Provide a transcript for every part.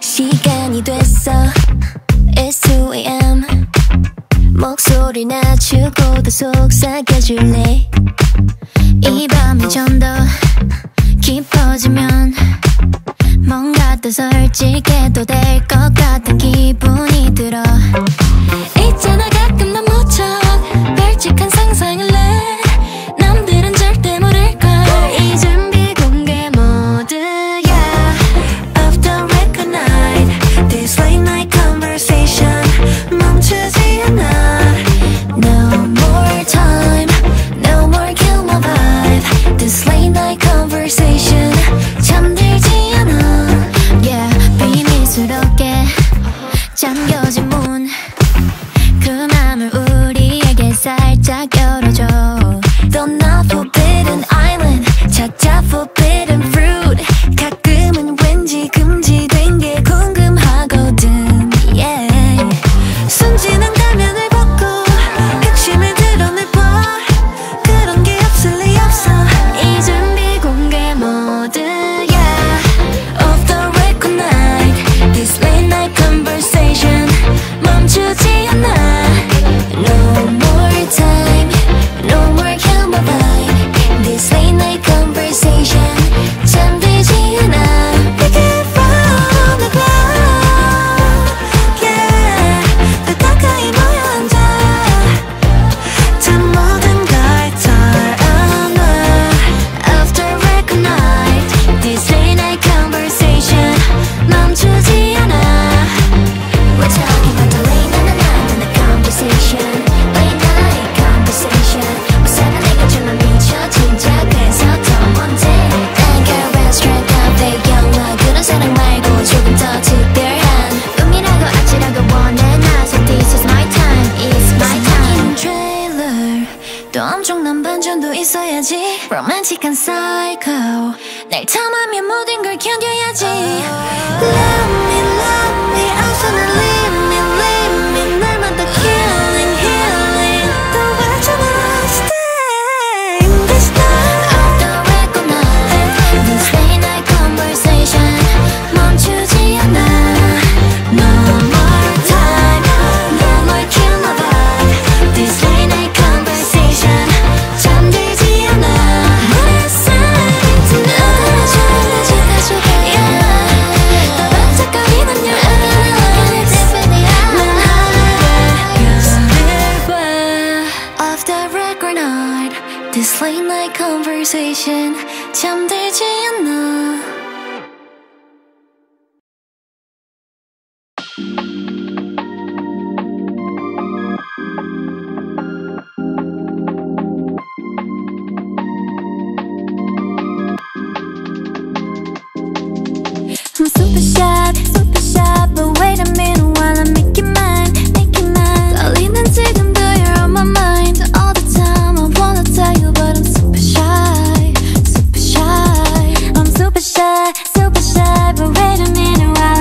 시간이 됐어 It's 2am 목소리 낮추고 더 속삭여줄래 이 밤의 좀 더 깊어지면 뭔가 더 솔직해도 될 것 같은 기분이 들어 있잖아 가끔 난 무척 벌칙한 상상을 해 남들은 절대 모를걸 이젠 비공개 모드야 Off the record night This late night conversation 멈추지 않아 No more time No more kill my vibe This late night conversation 잠들지 않아 Yeah 비밀스럽게 잠겨진 문 열어줘 Don't not forbidden island 찾아 forbidden fruit 가끔은 왠지 금지된 게 궁금하거든 yeah. 순진한 가면을 벗고 핵심을 드러내봐 그런 게 없을 리 없어 이젠 비공개 모드야 Off the record night This late night conversation 멈추지 않아 No more time 엄청난 반전도 있어야지 로맨틱한 사이코 날 탐하면 모든 걸 견뎌야지 Love me I'm gonna leave me 날마다 killing healing 또 완전 This night Off the record night This late night conversation 멈추지 않아 No more time No more kill my vibe This late night conversation This late night conversation 잠들지 않아 I'm super shy But wait a minute while I make you mine 떨리는 지금도 you're on my mind All the time I wanna tell you But I'm super shy, super shy I'm super shy But wait a minute while I make you mine 떨리는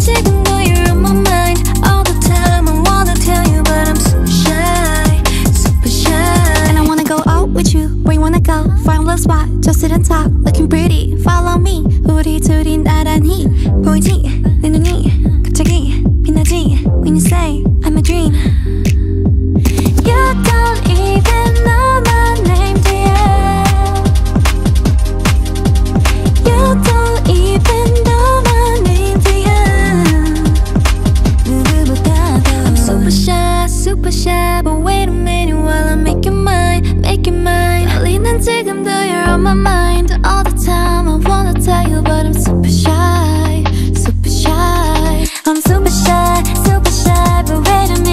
지금도 you're on my mind All the time I wanna tell you But I'm super shy, super shy And I wanna go out with you Where you wanna go? Find a little spot Just sit on top Looking pretty Follow me 우리 둘이 나란히 보이지 내 눈이 갑자기 빛나지 When you say I'm a dream You don't even know my name dear You don't even know my name dear 누구보다 더 I'm super shy super shy But wait a minute while I make you mine Make you mine 떨리는 지금도 you're on my mind All the time I wanna tell you But I'm super shy super shy I'm super shy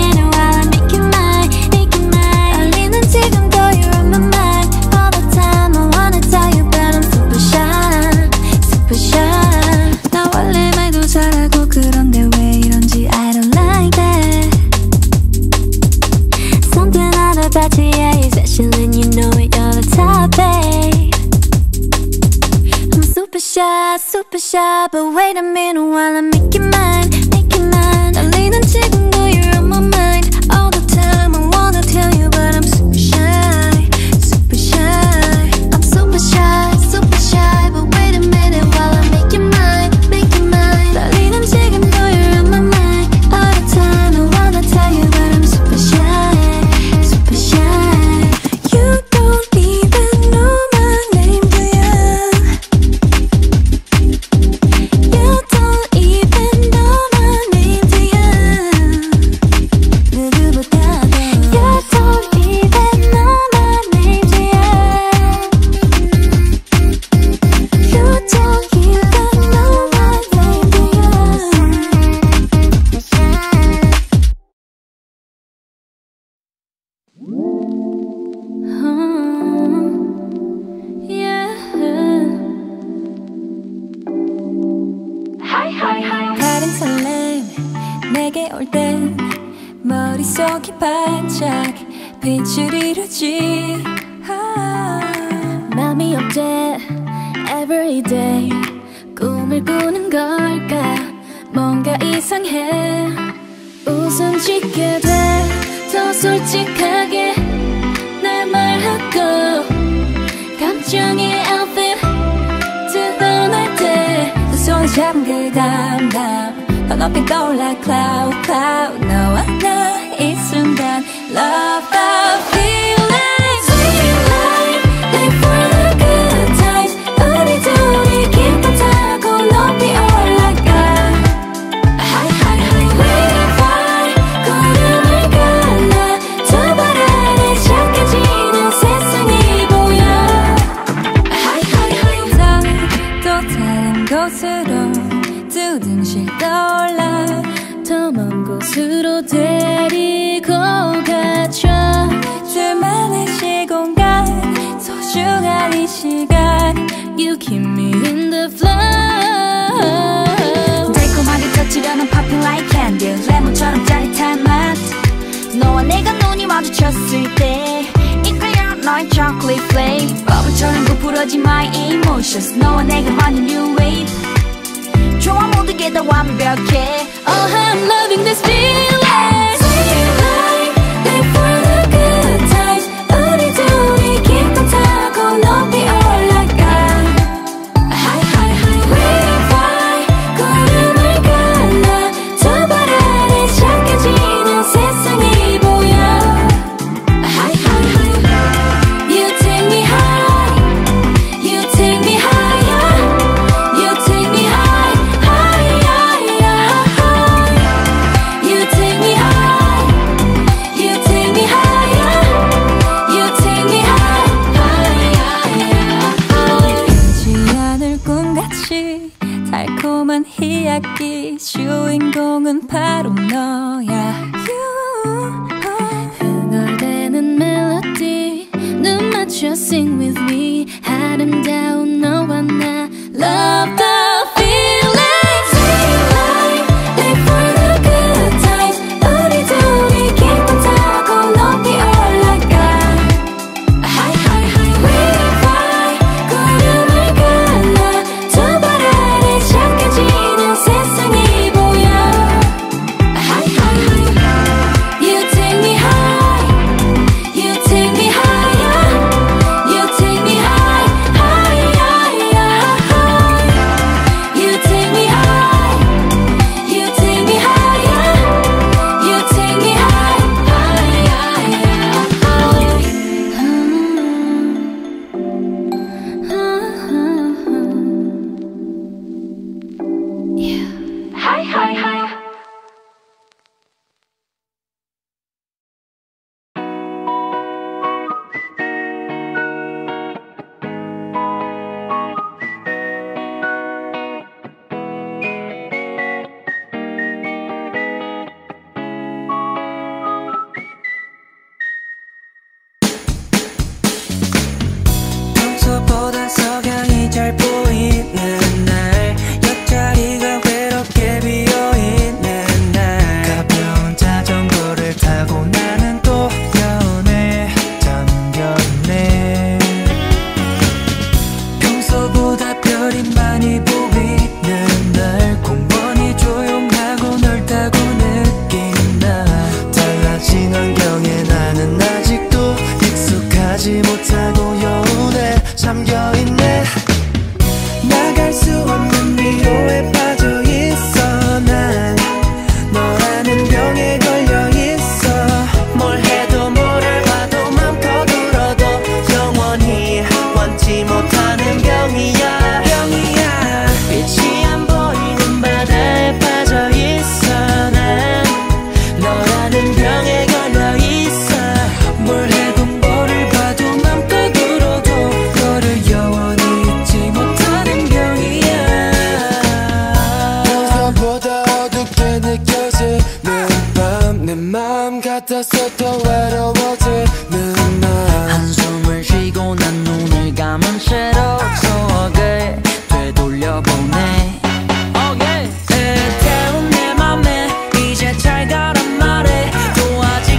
But wait a minute while I make you mine Make you mine 떨리는 지금도 you're on my mind All the time I wanna tell you But I'm super shy super shy 나 원래 말도 잘하고 그런데 왜 이런지 I don't like that Something out about you yeah It's special and you know it You're the top babe super shy, but wait a minute while I make you mine, make you mine. 떨리는 지금도 you're on my mind all the time. I wanna tell you, but I'm super shy, super shy. I'm super shy. 속이 반짝 빛을 이루지 맘이 없대 everyday 꿈을 꾸는 걸까 뭔가 이상해 웃음 짓게 돼 더 솔직하게 날 말하고 감정이 outfit 드러날 때 두 손을 잡은 그 담담 더 높이 떠올라 cloud cloud 너와 나 이 순간 love I feel it sweet life live for the good times 어디 저리 기껏 타고 높이 올라가 high high high waiting for 걸음을 갈라 저 바람에 착해지는 세상이 보여 high high high 땅 또 다른 곳으로 두둥실 떠올라 더 먼 곳으로 데리고 가줘 둘만의 시공간 소중한 이 시간 You keep me in the flow 달콤하게 터치려는 popping like candy 레몬처럼 짜릿한 맛 너와 내가 눈이 마주쳤을 때 이끌려 너의 chocolate flame 버블처럼 부풀어진 my emotions 너와 내가 만든 new wave 좋아 모든 게 다 완벽해 Oh, I'm loving this feeling Sweet life, live for the good times 우리 둘이 기껏 타고 높이 올라가 High, high, high, waiting for 걸음을 갈라 저 바람에 착해지는 세상이 보여 High, high, high You take me high You take me higher You take me high 달콤한 희약기 주인공은 바로 너야 흥얼대는 멜로디 눈 맞춰 sing with me 아름다운 너와 나 Love the feeling Sweet life, live for the good times 우리 둘이 기껏 타고 높이 올라가 High, high, high, waiting for 걸음을 갈라 저 바람에 착해지는 세상이 보여 High, high, high You take me high You take me higher You take me high, high, high, high You take me high You take me higher You take me high, high, high, high Hi, hi, hi. 평소보다 석양이 잘 보이는 날 옆자리가 외롭게 비어있는 날 가벼운 자전거를 타고 나는 또 연애 잠겼네 평소보다 별이 많이 보이는 날 공원이 조용하고 넓다고 느낀 날 달라진 환경에 나는 아직도 익숙하지 못하고 잠겨있네 나갈 수 없는 미로에 빠져있어 난 너라는 병에 걸려있어 뭘 해도 뭐를 봐도 맘껏 울어도 영원히 원치 못하는 병이야 병이야 빛이 안 보이는 바다에 빠져있어 난 너라는 병에 걸려있어 뭘 해도 뭐를 봐도 맘껏 같아서 더 외로워지는 날 한숨을 쉬고 난 눈을 감은 채로 추억을 되돌려보네 애태운 내 맘에 이제 잘 가란 말해 또 아직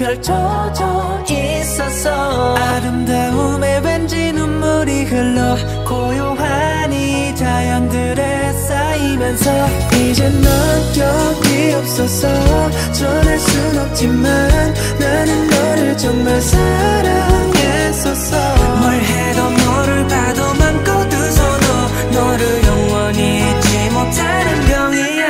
펼쳐져 있었어. 아름다움에 왠지 눈물이 흘러 고요한 이 자연들에 쌓이면서 이젠 넌 곁이 없어서 전할 순 없지만 나는 너를 정말 사랑했었어. 뭘 해도 너를 봐도 맘껏 웃어도 너를 영원히 잊지 못하는 병이야.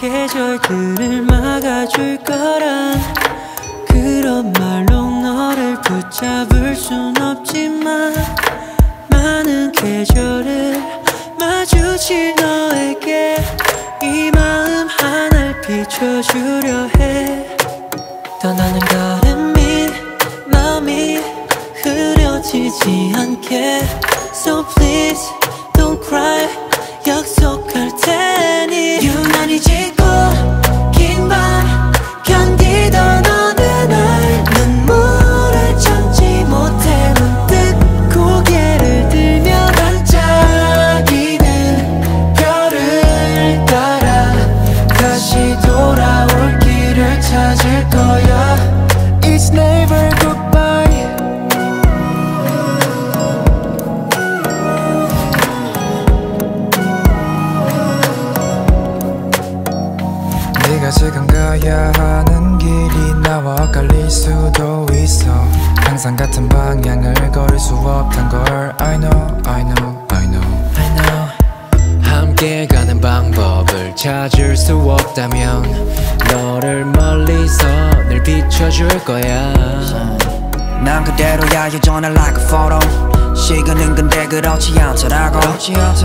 계절들을 막아줄 거란 그런 말로 너를 붙잡을 순 없지만 많은 계절을 마주친 너에게 이 마음 하나를 비춰주려 해. 떠나는 걸음이 마음이 흐려지지 않게 So please don't cry 약속할 테니 유난히 지고 긴 밤 견디던 어느 날 눈물을 참지 못해 문득 고개를 들며 반짝이는 별을 따라 다시 돌아올 길을 찾을 거야. It's never goodbye. 지금 가야 하는 길이 나와 엇갈릴 수도 있어. 항상 같은 방향을 걸을 수 없단 걸 I know, I know, I know, I know. 함께 가는 방법을 찾을 수 없다면 너를 멀리서 늘 비춰줄 거야. 난 그대로야 여전해 like a photo. 시간은 근데 그렇지 않더라고.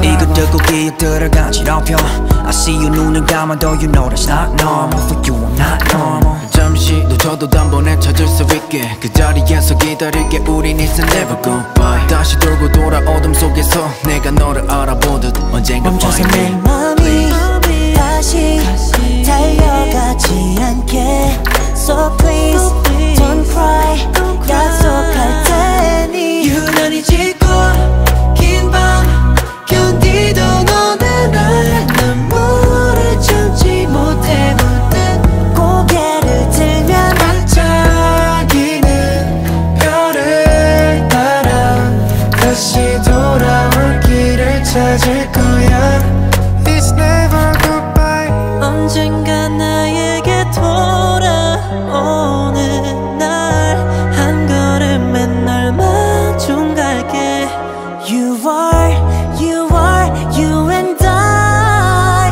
이거 듣고 기억들을 간지럽혀. I see you 눈을 감아도 you know that's not normal. For you I'm not normal. 잠시 놓쳐도 단번에 찾을 수 있게 그 자리에서 기다릴게. 우린 it's never goodbye. 다시 돌고 돌아 어둠 속에서 내가 너를 알아보듯 언젠가 멈춰서 내 맘이 다시 달려가지 않게. So please don't cry. 약속할 테니 유난히 짙고 긴 밤 견디던 어느 날 난 물을 참지 못해 문득 고개를 들면 반짝이는 별을 따라 다시 돌아올 길을 찾을 거야. It's never goodbye. 언젠가 나에게 돌아오는 날 한 걸음에 널 마중 갈게. You are, you are, you and I.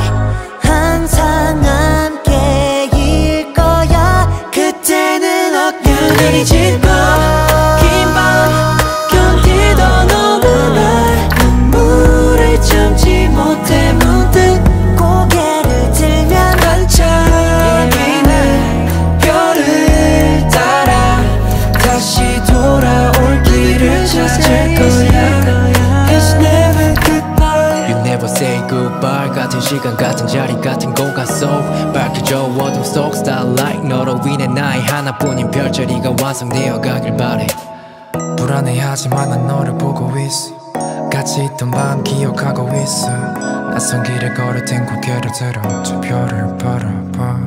항상 함께일 거야. 그때는 어떻게 질까. 같은 시간 같은 자리 같은 공간 속 밝혀져 어둠 속 starlight. 너로 인해 나의 하나뿐인 별자리가 완성되어 가길 바래. 불안해하지만 난 너를 보고 있어. 같이 있던 밤 기억하고 있어. 낯선 길을 걸을 땐 고개를 들어 저 별을 바라봐.